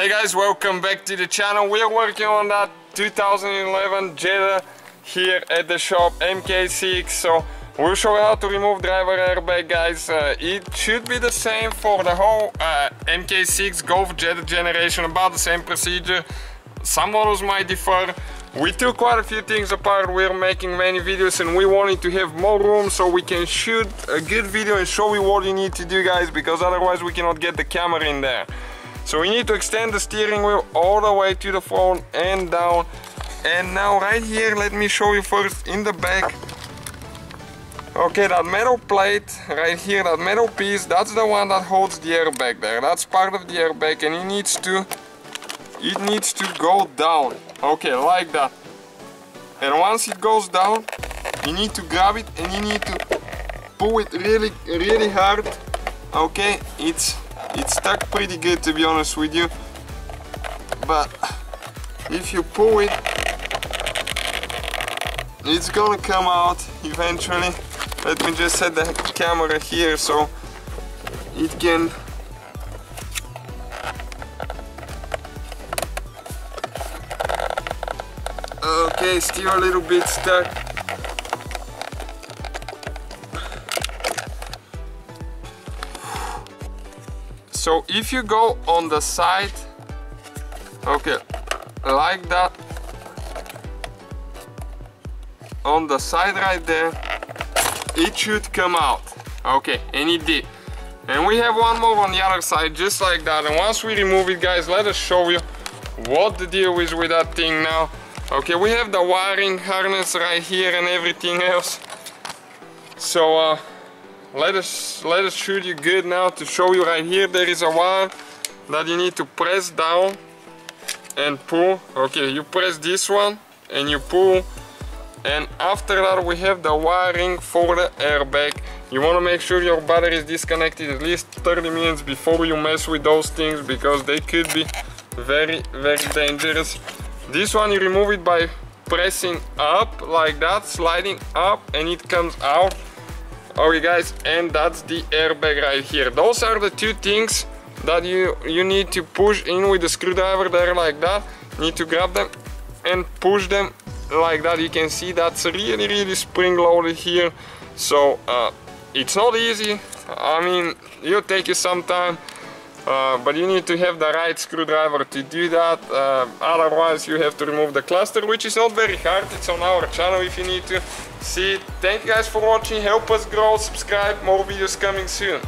Hey guys, welcome back to the channel. We are working on that 2011 Jetta here at the shop, MK6. So we'll show you how to remove driver airbag, guys. It should be the same for the whole MK6 Golf Jetta generation, about the same procedure. Some models might differ. We took quite a few things apart. We're making many videos and we wanted to have more room so we can shoot a good video and show you what you need to do, guys, because otherwise we cannot get the camera in there. So we need to extend the steering wheel all the way to the front and down. And now right here, let me show you first in the back. Okay, that metal plate right here, that metal piece, that's the one that holds the airbag there. That's part of the airbag and it needs to go down. Okay, like that. And once it goes down, you need to grab it and you need to pull it really, really hard. Okay, it's stuck pretty good, to be honest with you. But if you pull it, it's gonna come out eventually. Let me just set the camera here so it can. Okay, still a little bit stuck. So if you go on the side, okay, like that, on the side right there, it should come out. Okay, and it did. And we have one more on the other side, just like that. And once we remove it, guys, let us show you what the deal is with that thing now. Okay, we have the wiring harness right here and everything else. So let us shoot you good now to show you right here. There is a wire that you need to press down and pull. Okay, you press this one and you pull. And after that we have the wiring for the airbag. You want to make sure your battery is disconnected at least 30 minutes before you mess with those things, because they could be very, very dangerous. This one you remove it by pressing up like that, sliding up, and it comes out. Okay guys, and that's the airbag right here. Those are the two things that you need to push in with the screwdriver there like that. You need to grab them and push them like that. You can see that's really, really spring loaded here. So it's not easy. I mean, it'll take you some time. But you need to have the right screwdriver to do that. Otherwise you have to remove the cluster, which is not very hard. It's on our channel if you need to see it. Thank you guys for watching. Help us grow, subscribe, more videos coming soon.